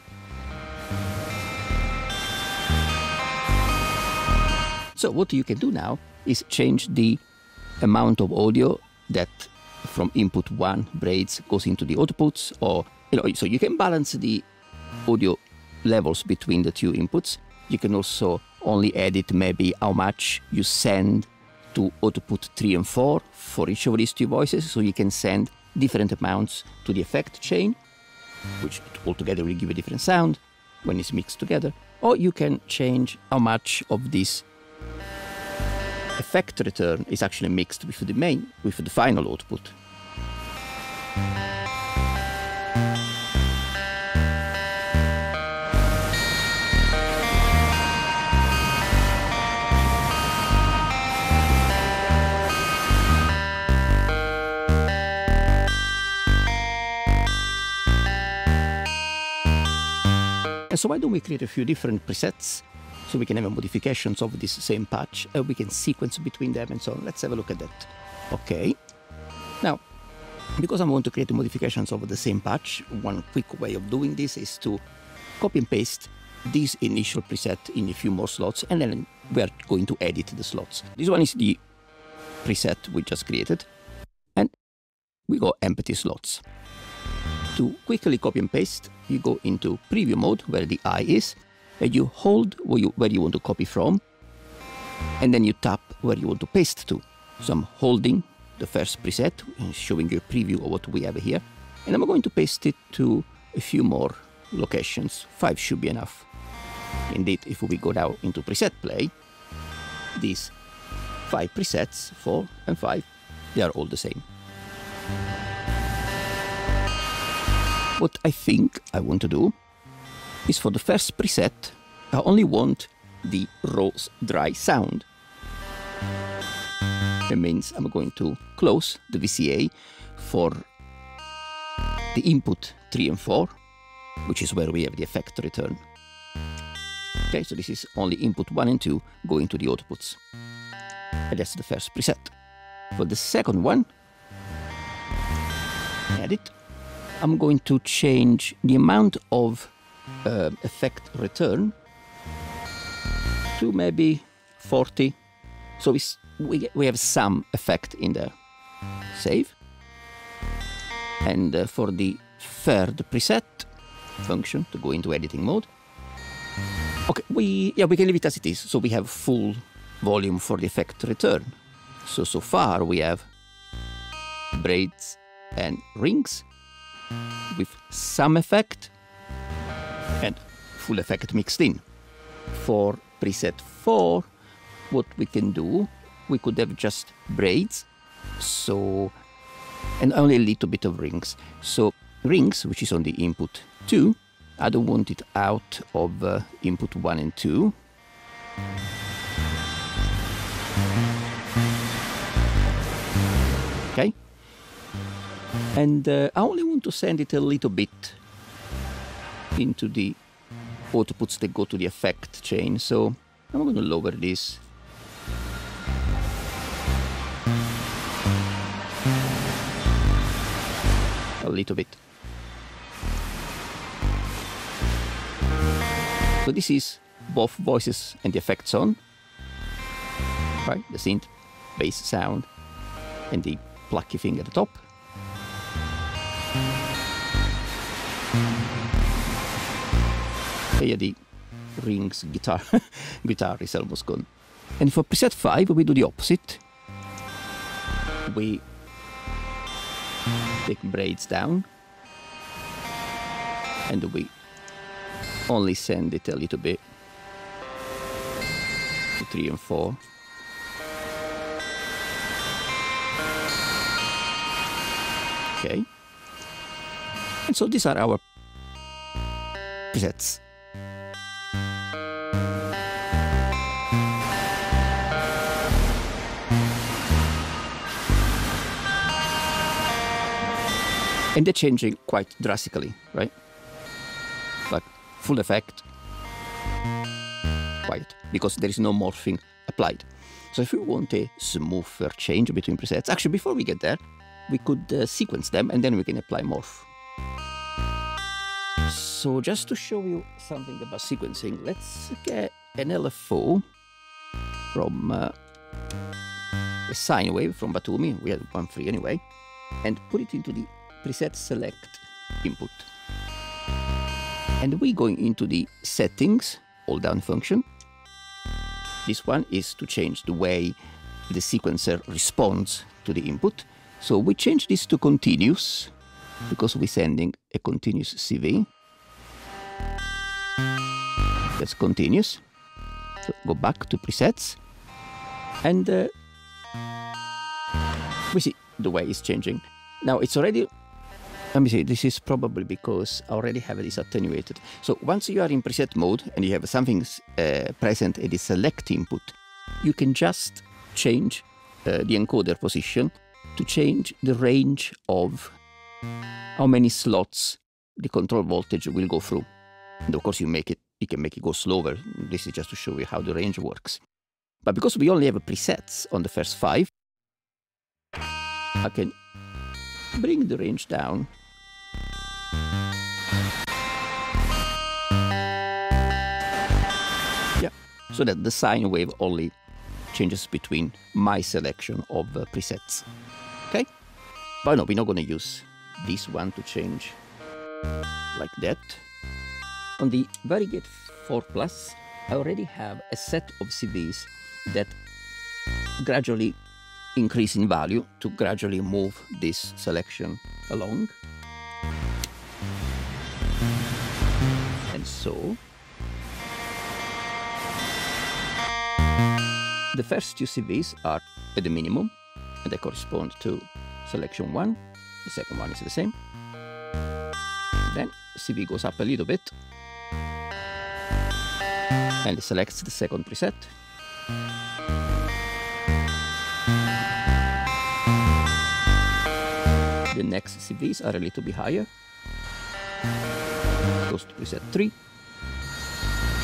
So what you can do now is change the amount of audio that from input one braids goes into the outputs, or you know, so you can balance the audio levels between the two inputs. You can also only edit maybe how much you send to output three and four for each of these two voices, so you can send different amounts to the effect chain, which altogether will give a different sound when it's mixed together. Or you can change how much of this effect return is actually mixed with the main, with the final output. So why don't we create a few different presets so we can have modifications of this same patch, and we can sequence between them and so on. Let's have a look at that. Okay. Now, because I want to create modifications of the same patch, one quick way of doing this is to copy and paste this initial preset in a few more slots, and then we are going to edit the slots. This one is the preset we just created, and we go empty slots. To quickly copy and paste, you go into preview mode where the eye is, and you hold where you, where you want to copy from, and then you tap where you want to paste to. So I'm holding the first preset, showing you a preview of what we have here, and I'm going to paste it to a few more locations. Five should be enough. Indeed, if we go now into preset play, these five presets, four and five, they are all the same. What I think I want to do is, for the first preset, I only want the raw dry sound. That means I'm going to close the V C A for the input three and four, which is where we have the effect return. Okay, so this is only input one and two going to the outputs. And that's the first preset. For the second one, edit, I'm going to change the amount of uh, effect return to maybe forty. So we, we, we have some effect in there. Save. And uh, for the third preset function, to go into editing mode. Okay, we, yeah, we can leave it as it is. So we have full volume for the effect return. So, so far we have Braids and Rings with some effect and full effect mixed in. For preset four, what we can do, we could have just Braids, so, and only a little bit of Rings. So Rings, which is on the input two, I don't want it out of uh, input one and two. Okay. And uh, I only want to send it a little bit into the outputs that go to the effect chain. So I'm going to lower this. A little bit. So this is both voices and the effects on, right? The synth, bass sound, and the plucky thing at the top. Here the Rings guitar. Guitar is almost gone. And for preset five, we do the opposite. We take Braids down, and we only send it a little bit to three and four. Okay. And so these are our presets. And they're changing quite drastically, right? Like full effect, quiet, because there is no morphing applied. So if we want a smoother change between presets, actually before we get there, we could uh, sequence them and then we can apply morph. So just to show you something about sequencing, let's get an L F O from uh, a sine wave from Batumi, we had one free anyway, and put it into the preset select input. And we going into the settings, hold down function. This one is to change the way the sequencer responds to the input. So we change this to continuous, because we're sending a continuous C V. That's continuous. So go back to presets. And uh, we see the way it's changing. Now it's already... Let me see, this is probably because I already have this attenuated. So once you are in preset mode and you have something uh, present at the select input, you can just change uh, the encoder position to change the range of how many slots the control voltage will go through. And of course, you make it, you can make it go slower. This is just to show you how the range works. But because we only have presets on the first five, I can bring the range down. Yeah, so that the sine wave only changes between my selection of uh, presets. Okay? But no, we're not gonna use this one to change like that. On the Variegate four plus, I already have a set of C Ds that gradually increase in value to gradually move this selection along. And so, the first two C Ds are at the minimum, and they correspond to selection one. The second one is the same. Then C V goes up a little bit, and it selects the second preset. The next C Vs are a little bit higher. It goes to preset three.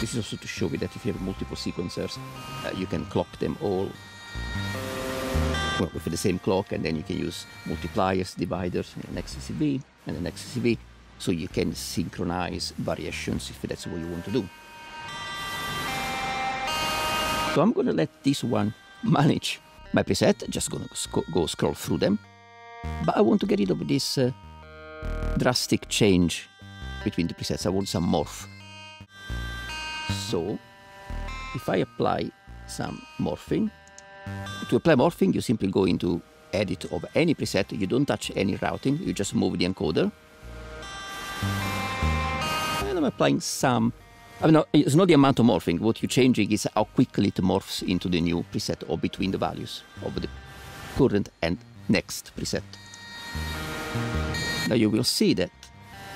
This is also to show you that if you have multiple sequencers, uh, you can clock them all well, with the same clock, and then you can use multipliers, dividers, and the next C V, and the next C V, so you can synchronize variations if that's what you want to do. So I'm going to let this one manage my preset, just going to sc go scroll through them. But I want to get rid of this uh, drastic change between the presets. I want some morph. So if I apply some morphing, to apply morphing, you simply go into edit of any preset. You don't touch any routing. You just move the encoder. And I'm applying some. I mean, it's not the amount of morphing. What you're changing is how quickly it morphs into the new preset or between the values of the current and next preset. Now you will see that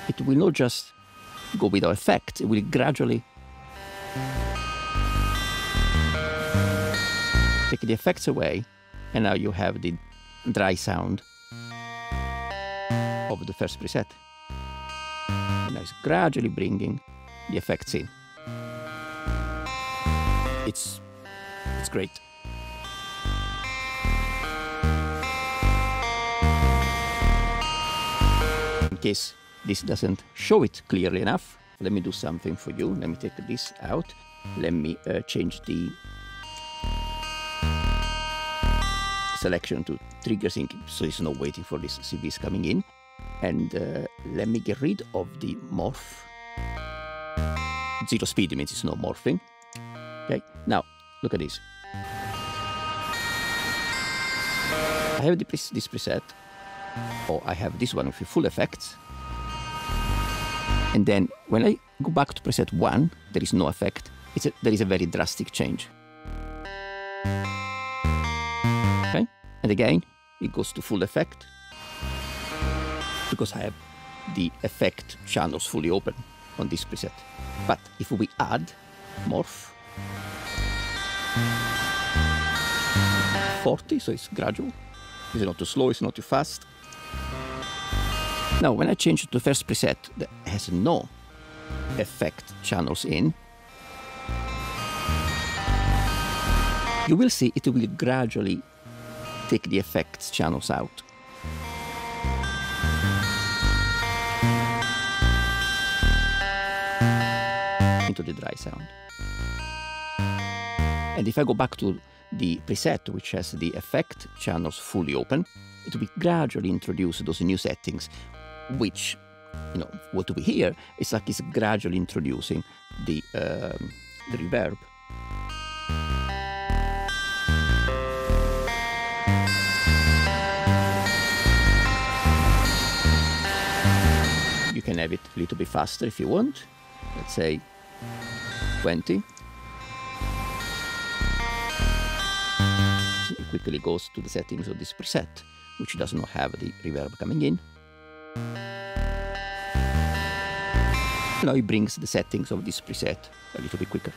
it will not just go without effect. It will gradually take the effects away, and now you have the dry sound of the first preset. And now it's gradually bringing the effects in. It's it's great. In case this doesn't show it clearly enough, let me do something for you. Let me take this out. Let me uh, change the selection to trigger syncing, so it's not waiting for these C Vs coming in. And uh, let me get rid of the morph. Zero speed means it's not morphing. Okay, now look at this. I have the pres this preset, or I have this one with full effects. And then when I go back to preset one, there is no effect. It's a, there is a very drastic change. Okay, and again it goes to full effect because I have the effect channels fully open on this preset. But if we add morph forty, so it's gradual, it's not too slow, it's not too fast. Now when I change to the first preset that has no effect channels in, you will see it will gradually take the effects channels out. Into the dry sound. And if I go back to the preset which has the effect channels fully open, it will gradually introduce those new settings, which, you know, what we hear is like it's gradually introducing the um, the reverb. You can have it a little bit faster if you want. Let's say twenty. It quickly goes to the settings of this preset, which does not have the reverb coming in. Now it brings the settings of this preset a little bit quicker.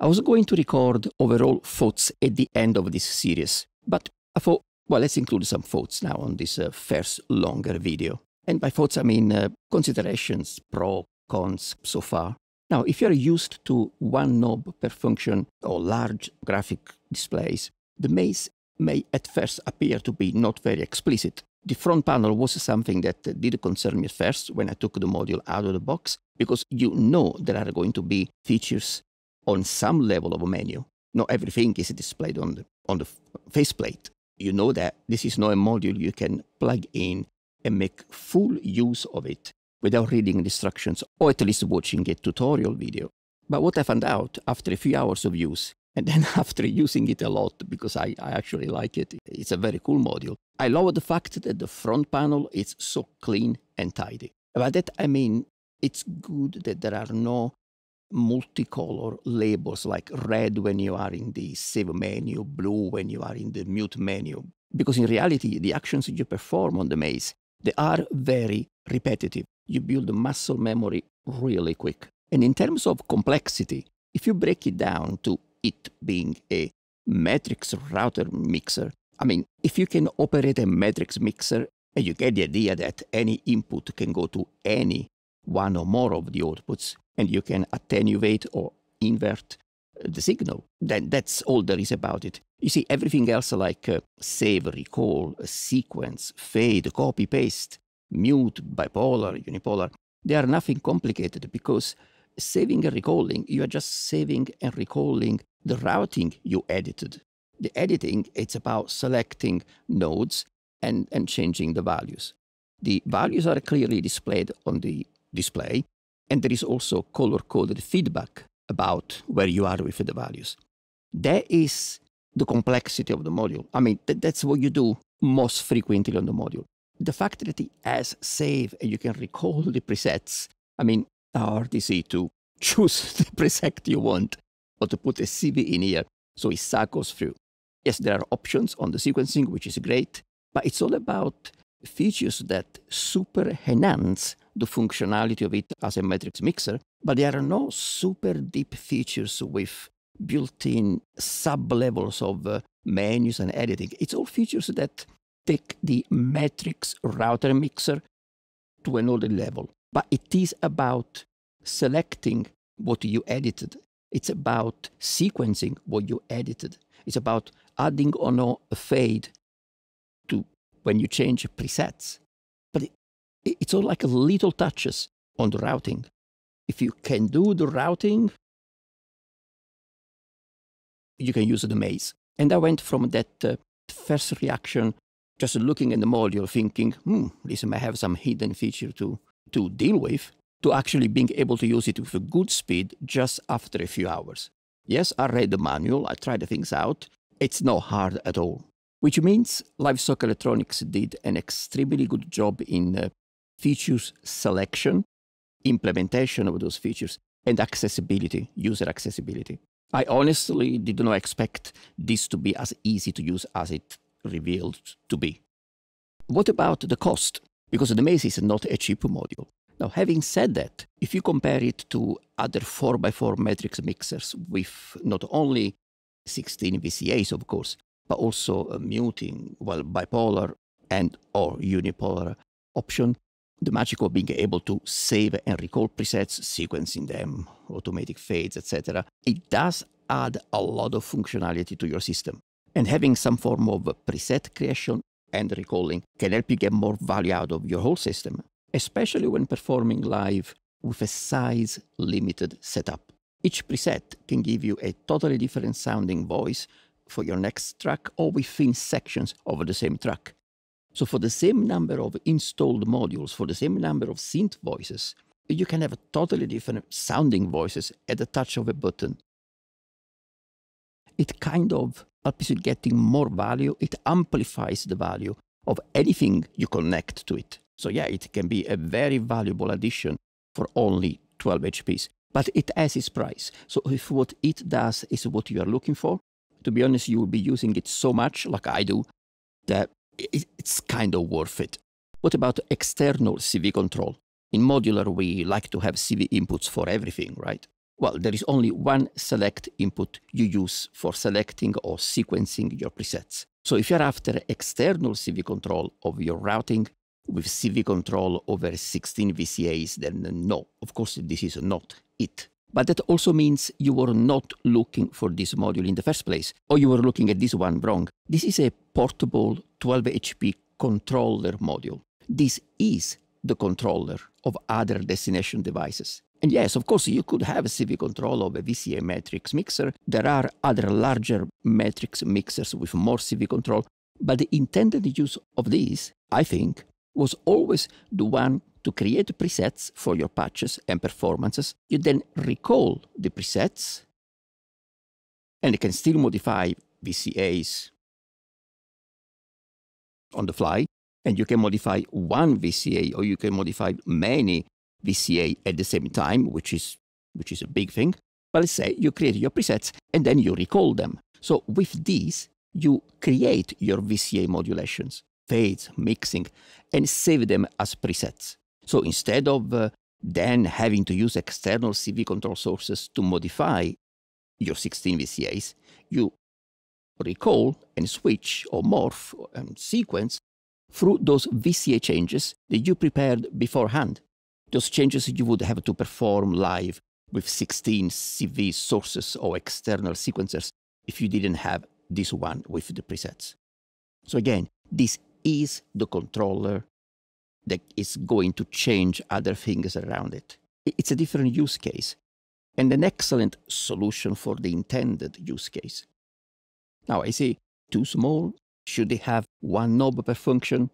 I was going to record overall thoughts at the end of this series, but I thought, well, let's include some thoughts now on this uh, first longer video. And by thoughts, I mean uh, considerations, pro, cons so far. Now, if you're used to one knob per function or large graphic displays, the Maze may at first appear to be not very explicit. The front panel was something that did concern me at first when I took the module out of the box, because you know there are going to be features on some level of a menu. Not everything is displayed on the, on the faceplate. You know that this is not a module you can plug in and make full use of it without reading instructions or at least watching a tutorial video. But what I found out after a few hours of use, and then after using it a lot, because I, I actually like it, it's a very cool module. I love the fact that the front panel is so clean and tidy. By that I mean it's good that there are no multicolor labels like red when you are in the save menu, blue when you are in the mute menu. Because in reality, the actions you perform on the Maze, they are very repetitive. You build muscle memory really quick. And in terms of complexity, if you break it down to it being a matrix router mixer, I mean, if you can operate a matrix mixer, and you get the idea that any input can go to any one or more of the outputs, and you can attenuate or invert the signal, then that's all there is about it. You see, everything else like uh, save, recall, sequence, fade, copy, paste, mute, bipolar, unipolar, they are nothing complicated, because saving and recalling, you are just saving and recalling the routing you edited. The editing, it's about selecting nodes and, and changing the values. The values are clearly displayed on the display, and there is also color-coded feedback about where you are with the values. That is the complexity of the module. I mean, th that's what you do most frequently on the module. The fact that it has save and you can recall the presets, I mean, how hard is it to choose the preset you want or to put a C V in here so it cycles through? Yes, there are options on the sequencing, which is great, but it's all about features that super enhance the functionality of it as a matrix mixer, but there are no super deep features with built-in sub-levels of uh, menus and editing. It's all features that take the matrix router mixer to another level. But it is about selecting what you edited. It's about sequencing what you edited. It's about adding or not a fade to when you change presets. But it, it's all like little touches on the routing. If you can do the routing, you can use the Maze. And I went from that uh, first reaction, just looking at the module, thinking, hmm, this may have some hidden feature to to deal with, to actually being able to use it with a good speed just after a few hours. Yes, I read the manual, I tried the things out, it's not hard at all. Which means Livestock Electronics did an extremely good job in uh, features selection, implementation of those features, and accessibility, user accessibility. I honestly did not expect this to be as easy to use as it revealed to be. What about the cost? Because the Maze is not a cheap module. Now, having said that, if you compare it to other four by four matrix mixers with not only sixteen V C As, of course, but also a muting, well, bipolar and or unipolar option, the magic of being able to save and recall presets, sequencing them, automatic fades, et cetera, it does add a lot of functionality to your system. And having some form of preset creation and recalling can help you get more value out of your whole system, especially when performing live with a size-limited setup. Each preset can give you a totally different sounding voice for your next track or within sections of the same track. So for the same number of installed modules, for the same number of synth voices, you can have totally different sounding voices at the touch of a button. It kind of helps you getting more value. It amplifies the value of anything you connect to it. So yeah, it can be a very valuable addition for only twelve H Ps, but it has its price. So if what it does is what you are looking for, to be honest, you will be using it so much, like I do, that it's kind of worth it. What about external C V control? In modular, we like to have C V inputs for everything, right? Well, there is only one select input you use for selecting or sequencing your presets. So if you're after external C V control of your routing, with C V control over sixteen V C As, then no, of course this is not it. But that also means you were not looking for this module in the first place, or you were looking at this one wrong. This is a portable twelve H P controller module. This is the controller of other destination devices. And yes, of course, you could have a C V control of a V C A matrix mixer. There are other larger matrix mixers with more C V control, but the intended use of these, I think, was always the one to create presets for your patches and performances. You then recall the presets, and you can still modify V C As on the fly, and you can modify one V C A, or you can modify many V C A at the same time, which is, which is a big thing. But let's say you create your presets, and then you recall them. So with these, you create your V C A modulations, fades, mixing, and save them as presets. So instead of uh, then having to use external C V control sources to modify your sixteen V C As, you recall and switch or morph and sequence through those V C A changes that you prepared beforehand. Those changes you would have to perform live with sixteen C V sources or external sequencers if you didn't have this one with the presets. So again, this is the controller that is going to change other things around it. It's a different use case and an excellent solution for the intended use case. Now, I say, too small? Should they have one knob per function?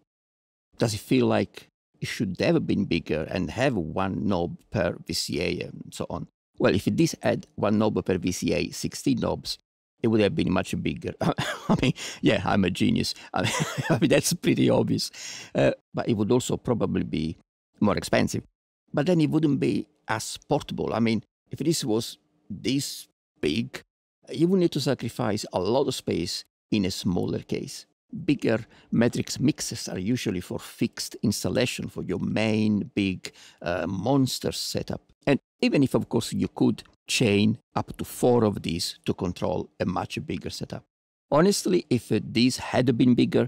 Does it feel like it should have been bigger and have one knob per V C A and so on? Well, if this had one knob per V C A, sixteen knobs, it would have been much bigger. I mean, yeah, I'm a genius. I mean, I mean that's pretty obvious. Uh, but it would also probably be more expensive. But then it wouldn't be as portable. I mean, if this was this big, you would need to sacrifice a lot of space in a smaller case. Bigger matrix mixes are usually for fixed installation, for your main big uh, monster setup. And even if, of course, you could chain up to four of these to control a much bigger setup. Honestly, if uh, these had been bigger,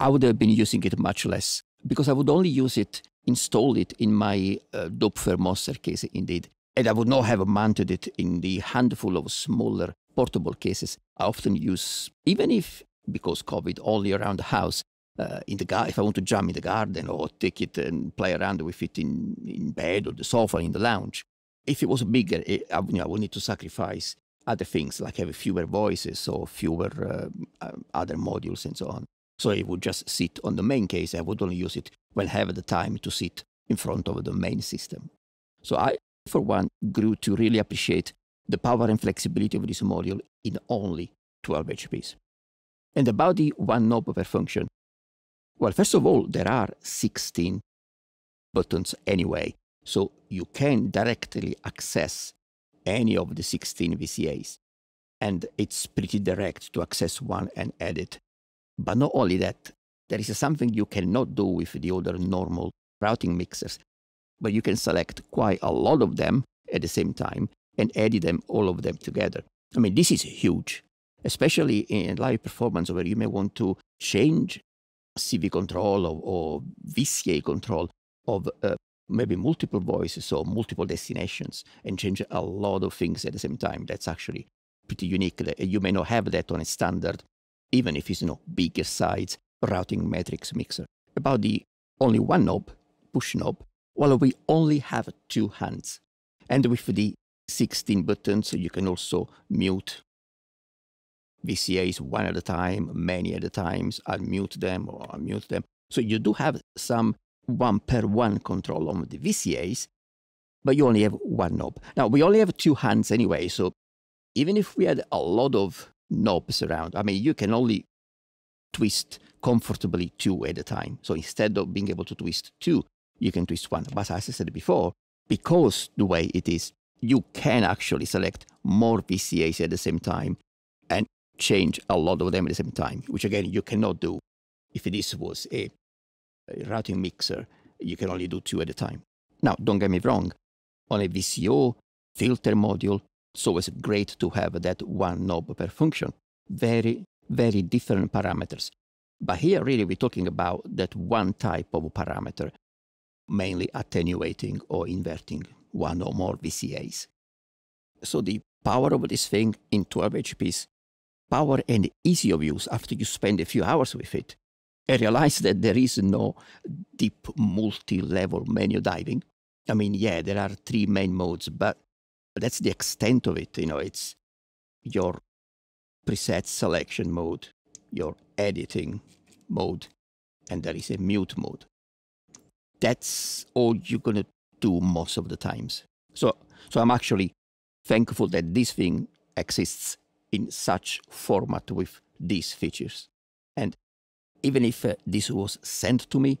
I would have been using it much less, because I would only use it, install it in my uh, Doepfer monster case indeed, and I would not have mounted it in the handful of smaller portable cases I often use, even if, because COVID, only around the house, uh, in the gar if I want to jam in the garden or take it and play around with it in, in bed or the sofa, in the lounge. If it was bigger, it, I, you know, I would need to sacrifice other things, like have fewer voices or fewer uh, other modules and so on. So it would just sit on the main case. I would only use it when I have the time to sit in front of the main system. So I, for one, grew to really appreciate the power and flexibility of this module in only twelve H Ps. And about the one knob per function, well, first of all, there are sixteen buttons anyway, so you can directly access any of the sixteen V C As. And it's pretty direct to access one and edit. But not only that, there is something you cannot do with the other normal routing mixers, but you can select quite a lot of them at the same time and edit them, all of them together. I mean, this is huge, especially in live performance where you may want to change C V control or, or V C A control of uh, maybe multiple voices or multiple destinations and change a lot of things at the same time. That's actually pretty unique. You may not have that on a standard, even if it's, you know, bigger size routing matrix mixer. About the only one knob, push knob, well, we only have two hands. And with the sixteen buttons, you can also mute V C As one at a time, many at a time, unmute them or unmute them. So you do have some one per one control on the V C As, but you only have one knob. Now, we only have two hands anyway, so even if we had a lot of knobs around, I mean, you can only twist comfortably two at a time. So instead of being able to twist two, you can twist one. But as I said before, because the way it is, you can actually select more V C As at the same time and change a lot of them at the same time, which again, you cannot do if this was a, a routing mixer. You can only do two at a time. Now, don't get me wrong, on a V C O filter module, so it's great to have that one knob per function. Very, very different parameters. But here really we're talking about that one type of parameter, mainly attenuating or inverting one or more V C As. So the power of this thing in twelve H P is power and easy of use after you spend a few hours with it. I realized that there is no deep multi-level menu diving. I mean, yeah, there are three main modes, but that's the extent of it. You know, it's your preset selection mode, your editing mode, and there is a mute mode. That's all you're going to do most of the times. So, so I'm actually thankful that this thing exists in such format with these features. And even if uh, this was sent to me,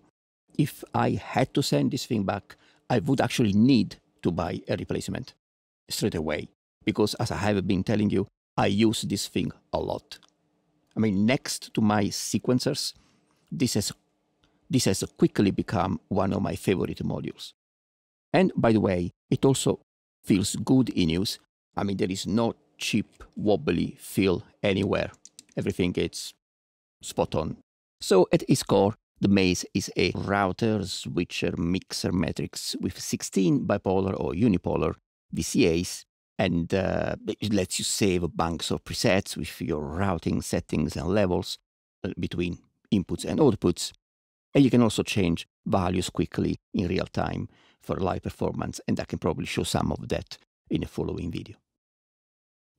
if I had to send this thing back, I would actually need to buy a replacement straight away. Because as I have been telling you, I use this thing a lot. I mean, next to my sequencers, this has, this has quickly become one of my favorite modules. And by the way, it also feels good in use. I mean, there is no cheap, wobbly feel anywhere. Everything gets spot on. So at its core, the Maze is a router, switcher, mixer matrix with sixteen bipolar or unipolar V C As, and uh, it lets you save banks of presets with your routing settings and levels between inputs and outputs. And you can also change values quickly in real time for live performance, and I can probably show some of that in a following video.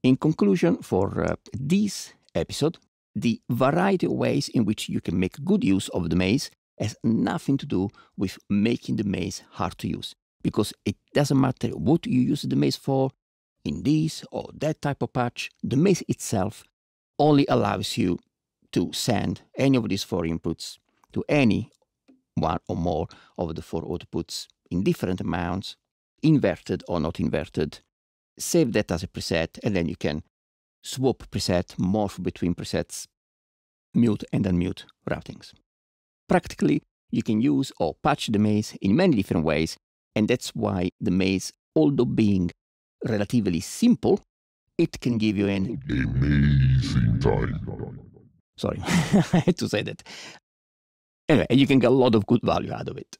In conclusion, for uh, this episode, the variety of ways in which you can make good use of the Maze has nothing to do with making the Maze hard to use, because it doesn't matter what you use the Maze for, in this or that type of patch, the Maze itself only allows you to send any of these four inputs to any one or more of the four outputs in different amounts, inverted or not inverted, save that as a preset, and then you can swap preset, morph between presets, mute and unmute routings. Practically, you can use or patch the Maze in many different ways, and that's why the Maze, although being relatively simple, it can give you an amazing time. Sorry, I had to say that. Anyway, you can get a lot of good value out of it.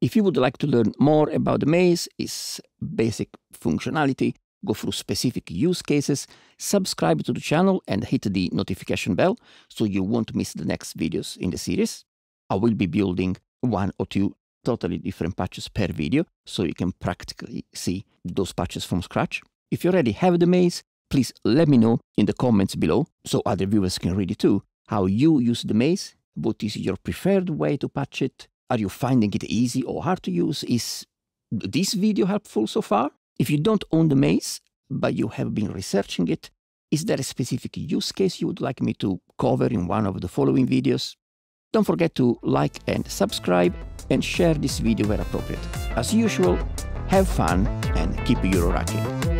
If you would like to learn more about the Maze, its basic functionality, go through specific use cases, subscribe to the channel and hit the notification bell so you won't miss the next videos in the series. I will be building one or two totally different patches per video, so you can practically see those patches from scratch. If you already have the Maze, please let me know in the comments below so other viewers can read it too, how you use the Maze, what is your preferred way to patch it, are you finding it easy or hard to use, is this video helpful so far? If you don't own the Maze, but you have been researching it, is there a specific use case you would like me to cover in one of the following videos? Don't forget to like and subscribe and share this video where appropriate. As usual, have fun and keep Euroracking.